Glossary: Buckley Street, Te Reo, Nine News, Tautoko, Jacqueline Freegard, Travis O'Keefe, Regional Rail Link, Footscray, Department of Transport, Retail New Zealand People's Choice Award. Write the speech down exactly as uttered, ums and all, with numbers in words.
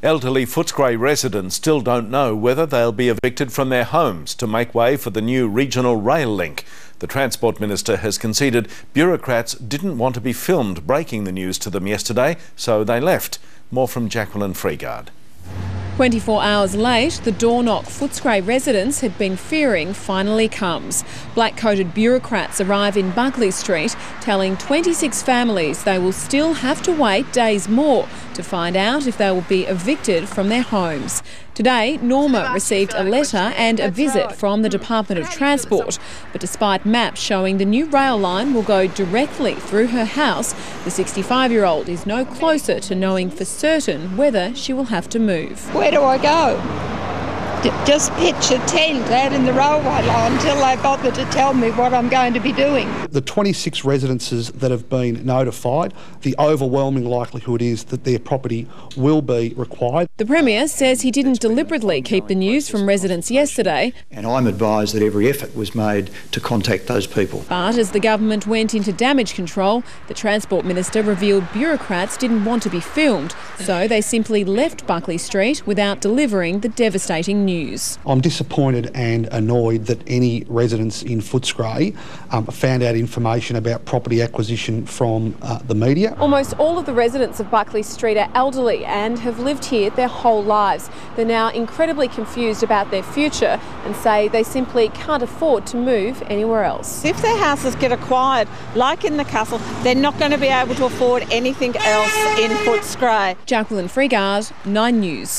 Elderly Footscray residents still don't know whether they'll be evicted from their homes to make way for the new regional rail link. The Transport Minister has conceded bureaucrats didn't want to be filmed breaking the news to them yesterday, so they left. More from Jacqueline Freegard. twenty-four hours late, the door knock Footscray residents had been fearing finally comes. Black-coated bureaucrats arrive in Buckley Street, telling twenty-six families they will still have to wait days more to find out if they will be evicted from their homes. Today, Norma received a letter and a visit from the Department of Transport, but despite maps showing the new rail line will go directly through her house, the sixty-five-year-old is no closer to knowing for certain whether she will have to move. Where do I go? Just pitch a tent out in the railway line until they bother to tell me what I'm going to be doing. The twenty-six residences that have been notified, the overwhelming likelihood is that their property will be required. The Premier says he didn't deliberately keep the news from residents yesterday. And I'm advised that every effort was made to contact those people. But as the government went into damage control, the Transport Minister revealed bureaucrats didn't want to be filmed, so they simply left Buckley Street without delivering the devastating news. I'm disappointed and annoyed that any residents in Footscray um, found out information about property acquisition from uh, the media. Almost all of the residents of Buckley Street are elderly and have lived here their whole lives. They're now incredibly confused about their future and say they simply can't afford to move anywhere else. If their houses get acquired, like in the castle, they're not going to be able to afford anything else in Footscray. Jacqueline Freegard, Nine News.